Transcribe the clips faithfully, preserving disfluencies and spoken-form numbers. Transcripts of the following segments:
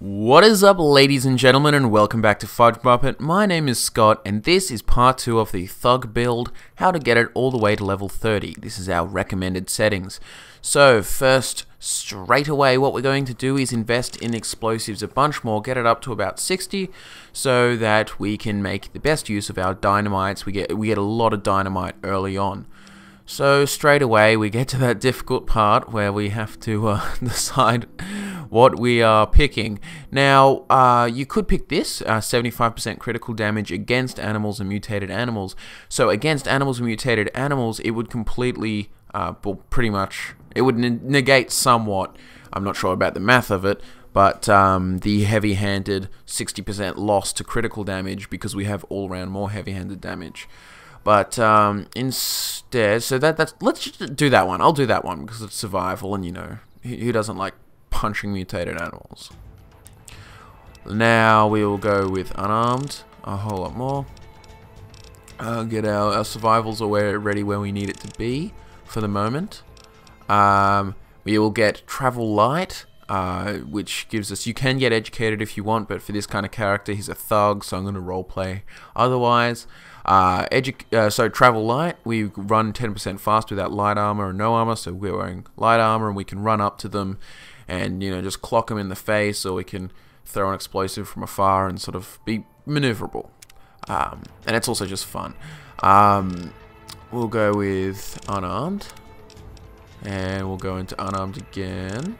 What is up, ladies and gentlemen, and welcome back to Fudge Muppet. My name is Scott, and this is part two of the Thug build, how to get it all the way to level thirty. This is our recommended settings. So first, straight away, what we're going to do is invest in explosives a bunch more, get it up to about sixty, so that we can make the best use of our dynamites. We get, we get a lot of dynamite early on. So straight away, we get to that difficult part where we have to uh, decide what we are picking. Now, uh, you could pick this, seventy-five percent uh, critical damage against animals and mutated animals. So against animals and mutated animals, it would completely, uh, well, pretty much, it would ne negate somewhat, I'm not sure about the math of it, but um, the heavy-handed sixty percent loss to critical damage, because we have all-round more heavy-handed damage. But um, instead, so that that's, let's just do that one. I'll do that one, because it's survival, and you know, who doesn't like punching mutated animals. Now we will go with unarmed a whole lot more. Uh, get our, our survivals are ready where we need it to be for the moment. Um, we will get Travel Light, uh, which gives us, you can get educated if you want, but for this kind of character, he's a thug, so I'm going to roleplay otherwise. Uh, edu uh, so Travel Light, we run ten percent fast without light armor or no armor, so we're wearing light armor and we can run up to them and, you know, just clock them in the face, or we can throw an explosive from afar and sort of be maneuverable. Um, and it's also just fun. Um, we'll go with unarmed. And we'll go into unarmed again.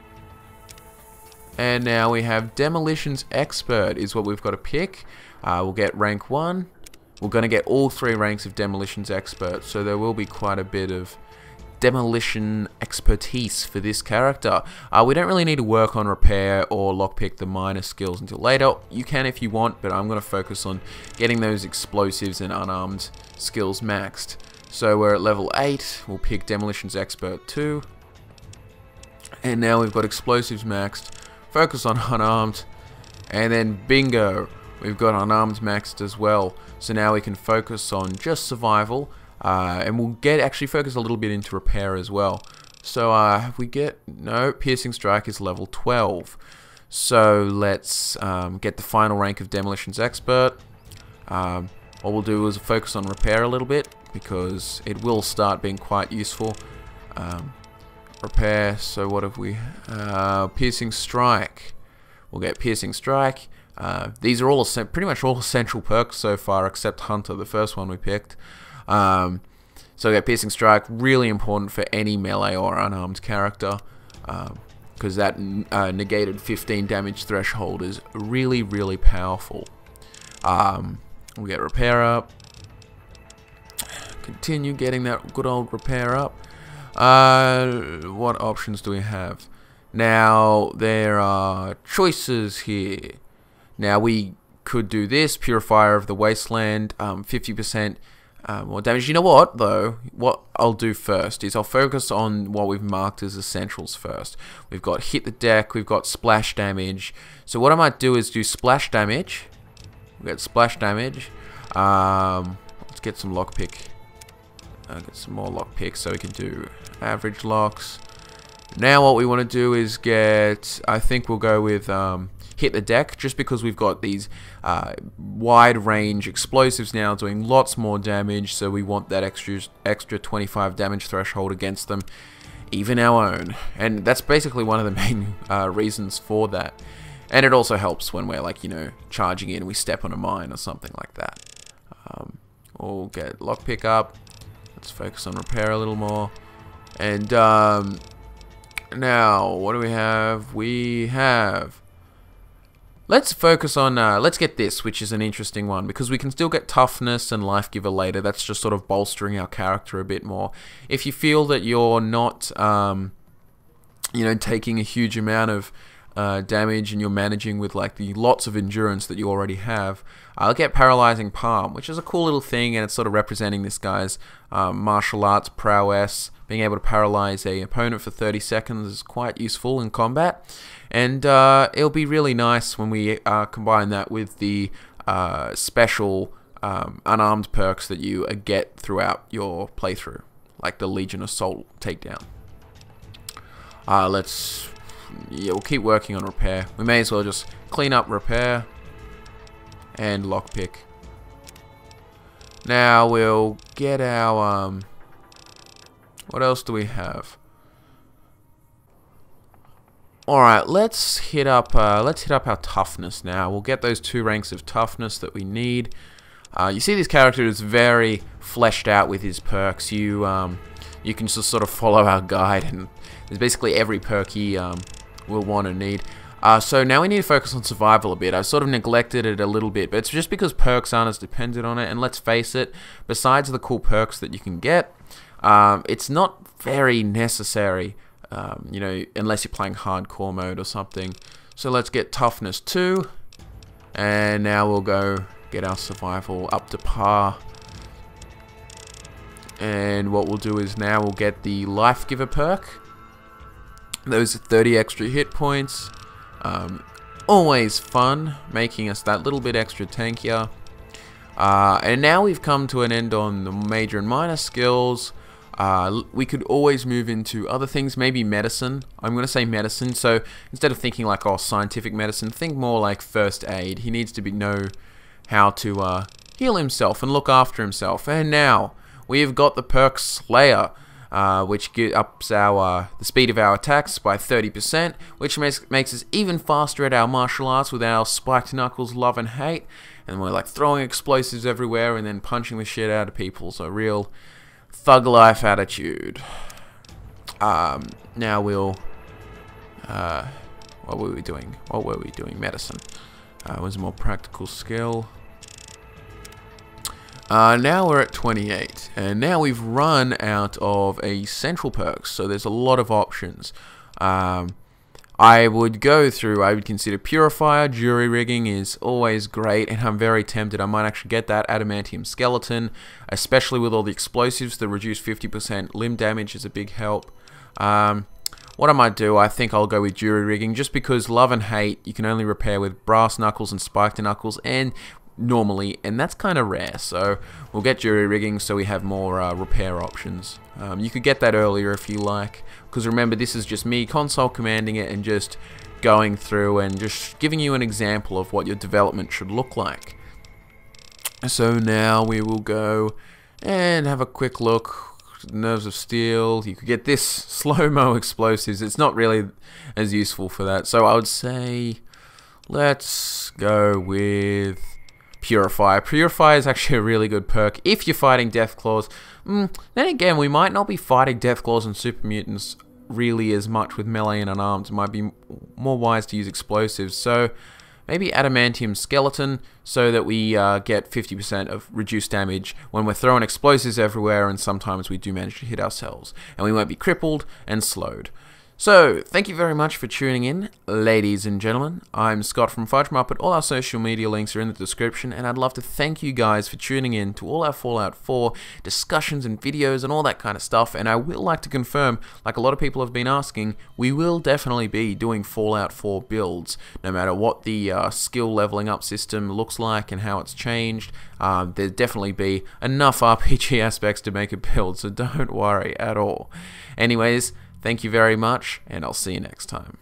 And now we have Demolitions Expert is what we've got to pick. Uh, we'll get rank one. We're going to get all three ranks of Demolitions Expert, so there will be quite a bit of demolition expertise for this character. Uh, we don't really need to work on repair or lockpick the minor skills until later. You can if you want, but I'm going to focus on getting those explosives and unarmed skills maxed. So we're at level eight, we'll pick Demolitions Expert two. And now we've got explosives maxed, focus on unarmed, and then bingo! We've got unarmed maxed as well. So now we can focus on just survival. Uh, and we'll get actually focus a little bit into repair as well. So uh, have we get no Piercing Strike is level twelve. So let's um, get the final rank of Demolitions Expert. Um, all we'll do is focus on repair a little bit because it will start being quite useful. Um, repair. So what have we? Uh, Piercing Strike. We'll get Piercing Strike. Uh, these are all pretty much all essential perks so far, except Hunter, the first one we picked. Um, so that Piercing Strike, really important for any melee or unarmed character, because um, that uh, negated fifteen damage threshold is really, really powerful. Um, we'll get repair up, continue getting that good old repair up. Uh, what options do we have? Now, there are choices here. Now, we could do this, Purifier of the Wasteland, um, fifty percent. Uh, more damage. You know what, though? What I'll do first is I'll focus on what we've marked as essentials first. We've got hit the deck, we've got splash damage. So what I might do is do splash damage. We've got splash damage. Um, let's get some lockpick. Uh, get some more lockpick so we can do average locks. Now what we want to do is get... I think we'll go with... Um, hit the deck, just because we've got these uh, wide range explosives now doing lots more damage, so we want that extra extra twenty-five damage threshold against them, even our own, and that's basically one of the main uh, reasons for that. And it also helps when we're, like, you know, charging in, we step on a mine or something like that. Um, we'll get lockpick up. Let's focus on repair a little more, and um, now what do we have? We have. Let's focus on, uh, let's get this, which is an interesting one, because we can still get Toughness and Life Giver later. That's just sort of bolstering our character a bit more. If you feel that you're not, um, you know, taking a huge amount of uh, damage and you're managing with, like, the lots of endurance that you already have, I'll get Paralyzing Palm, which is a cool little thing, and it's sort of representing this guy's um, martial arts prowess. Being able to paralyze a opponent for thirty seconds is quite useful in combat, and uh, it'll be really nice when we uh, combine that with the uh, special um, unarmed perks that you uh, get throughout your playthrough, like the Legion assault takedown. Uh, let's yeah, we'll keep working on repair. We may as well just clean up, repair, and lockpick. Now we'll get our, um, what else do we have? Alright, let's hit up, uh, let's hit up our toughness now. We'll get those two ranks of toughness that we need. Uh, you see this character is very fleshed out with his perks. You, um, you can just sort of follow our guide, and there's basically every perk he um, will want and need. Uh, so now we need to focus on survival a bit. I sort of neglected it a little bit, but it's just because perks aren't as dependent on it, and let's face it, besides the cool perks that you can get, um, it's not very necessary, um, you know, unless you're playing hardcore mode or something. So let's get toughness two, and now we'll go get our survival up to par. And what we'll do is now we'll get the Life Giver perk. Those are thirty extra hit points. Um, always fun, making us that little bit extra tankier. Uh, and now we've come to an end on the major and minor skills. Uh, we could always move into other things, maybe medicine. I'm going to say medicine, so instead of thinking like, oh, scientific medicine, think more like first aid. He needs to be, know how to uh, heal himself and look after himself. And now we've got the Perk Slayer, Uh, which ups our uh, the speed of our attacks by thirty percent, which makes makes us even faster at our martial arts with our spiked knuckles, love and hate, and we're like throwing explosives everywhere and then punching the shit out of people. So real thug life attitude. Um, now we'll uh, what were we doing? What were we doing? Medicine uh, was a more practical skill. Uh, now we're at twenty-eight, and now we've run out of a central perk, so there's a lot of options. Um, I would go through, I would consider purifier, jury rigging is always great, and I'm very tempted. I might actually get that adamantium skeleton, especially with all the explosives. The reduced fifty percent limb damage is a big help. Um, what I might do, I think I'll go with jury rigging, just because love and hate, you can only repair with brass knuckles and spiked knuckles, and normally, and that's kind of rare, so we'll get jury rigging so we have more uh, repair options. Um, you could get that earlier if you like, because remember, this is just me console commanding it and just going through and just giving you an example of what your development should look like. So now we will go and have a quick look. Nerves of steel, you could get this slow-mo explosives, it's not really as useful for that, so I would say let's go with Purifier. Purifier is actually a really good perk if you're fighting Deathclaws. Mm, then again, we might not be fighting Deathclaws and Supermutants really as much with melee and unarmed. It might be more wise to use explosives. So maybe Adamantium Skeleton so that we uh, get fifty percent of reduced damage when we're throwing explosives everywhere, and sometimes we do manage to hit ourselves. And we won't be crippled and slowed. So, thank you very much for tuning in, ladies and gentlemen. I'm Scott from Fudge Muppet. All our social media links are in the description, and I'd love to thank you guys for tuning in to all our Fallout four discussions and videos and all that kind of stuff. And I will like to confirm, like a lot of people have been asking, we will definitely be doing Fallout four builds, no matter what the uh, skill leveling up system looks like and how it's changed. Uh, there'll definitely be enough R P G aspects to make a build, so don't worry at all. Anyways, thank you very much, and I'll see you next time.